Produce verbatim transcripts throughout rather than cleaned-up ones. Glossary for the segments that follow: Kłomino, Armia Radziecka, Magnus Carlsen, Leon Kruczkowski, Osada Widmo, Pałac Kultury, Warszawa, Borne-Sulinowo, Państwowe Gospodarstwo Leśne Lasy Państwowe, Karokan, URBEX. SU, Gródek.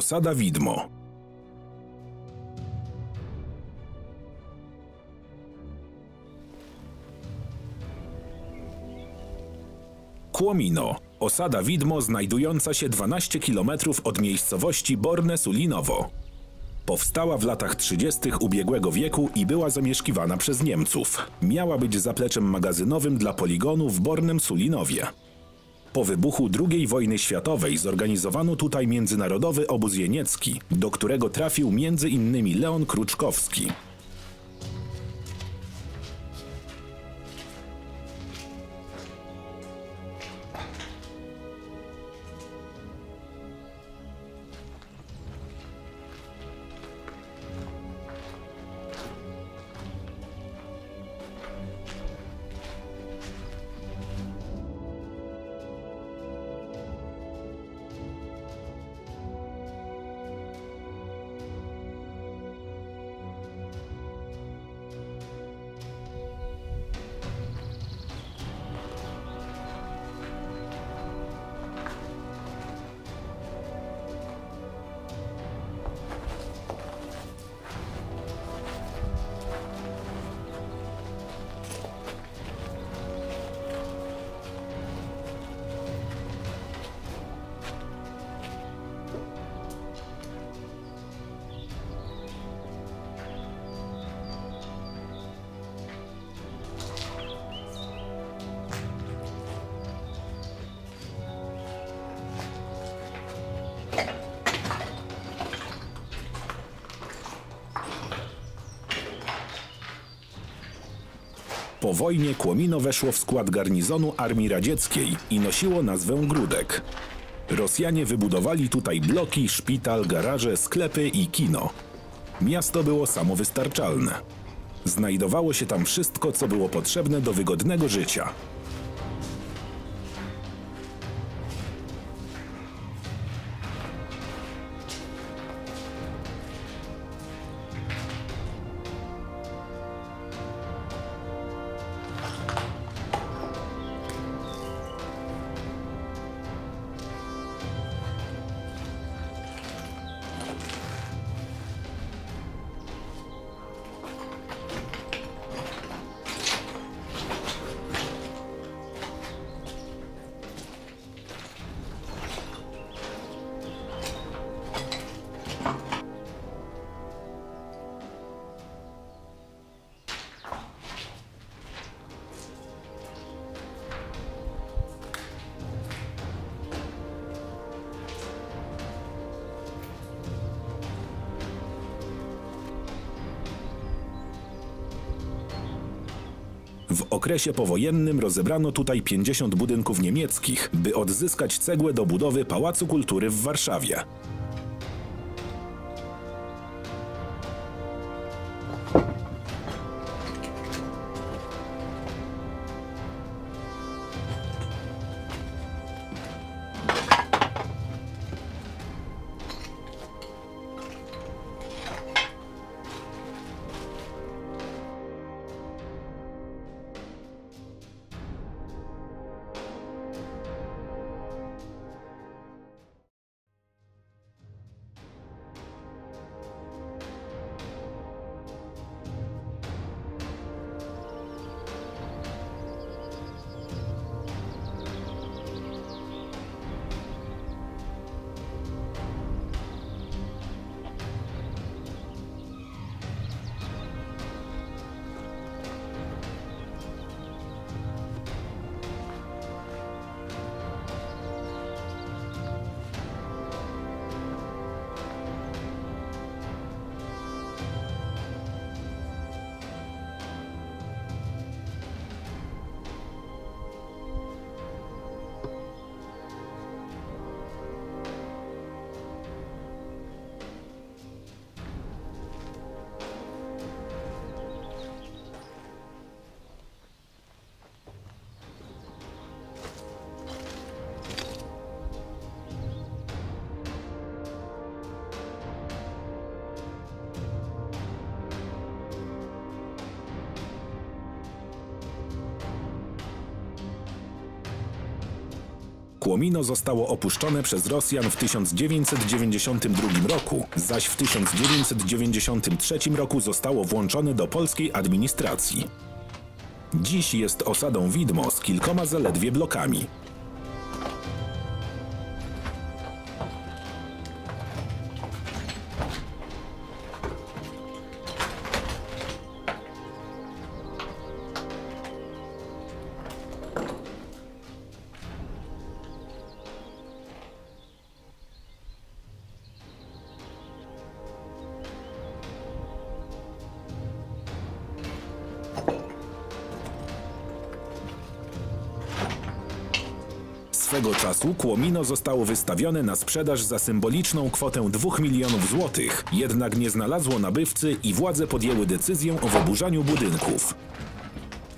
Osada Widmo. Kłomino. Osada Widmo znajdująca się dwanaście kilometrów od miejscowości Borne-Sulinowo. Powstała w latach trzydziestych ubiegłego wieku i była zamieszkiwana przez Niemców. Miała być zapleczem magazynowym dla poligonu w Bornem-Sulinowie. Po wybuchu drugiej wojny światowej zorganizowano tutaj międzynarodowy obóz jeniecki, do którego trafił między innymi Leon Kruczkowski. Po wojnie Kłomino weszło w skład garnizonu Armii Radzieckiej i nosiło nazwę Gródek. Rosjanie wybudowali tutaj bloki, szpital, garaże, sklepy i kino. Miasto było samowystarczalne. Znajdowało się tam wszystko, co było potrzebne do wygodnego życia. W okresie powojennym rozebrano tutaj pięćdziesiąt budynków niemieckich, by odzyskać cegłę do budowy Pałacu Kultury w Warszawie. Kłomino zostało opuszczone przez Rosjan w tysiąc dziewięćset dziewięćdziesiątym drugim roku, zaś w tysiąc dziewięćset dziewięćdziesiątym trzecim roku zostało włączone do polskiej administracji. Dziś jest osadą widmo z kilkoma zaledwie blokami. Swego czasu Kłomino zostało wystawione na sprzedaż za symboliczną kwotę dwóch milionów złotych, jednak nie znalazło nabywcy i władze podjęły decyzję o wyburzaniu budynków.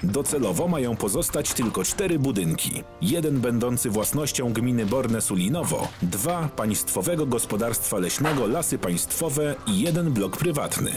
Docelowo mają pozostać tylko cztery budynki. Jeden będący własnością gminy Borne-Sulinowo, dwa Państwowego Gospodarstwa Leśnego Lasy Państwowe i jeden blok prywatny.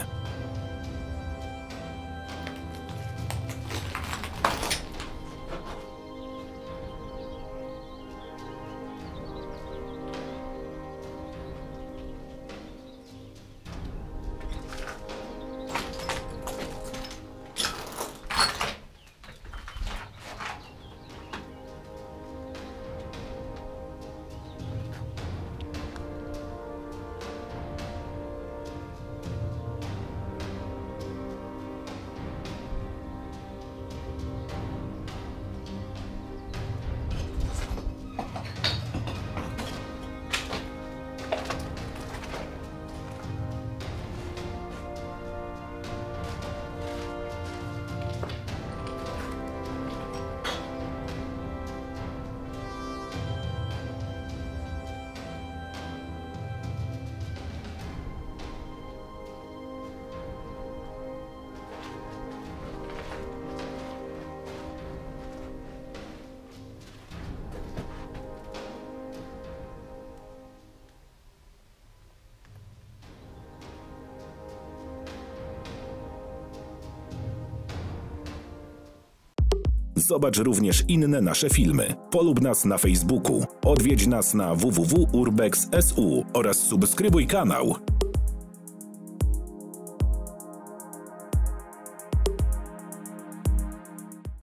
Zobacz również inne nasze filmy. Polub nas na Facebooku, odwiedź nas na w w w kropka urbex kropka s u oraz subskrybuj kanał.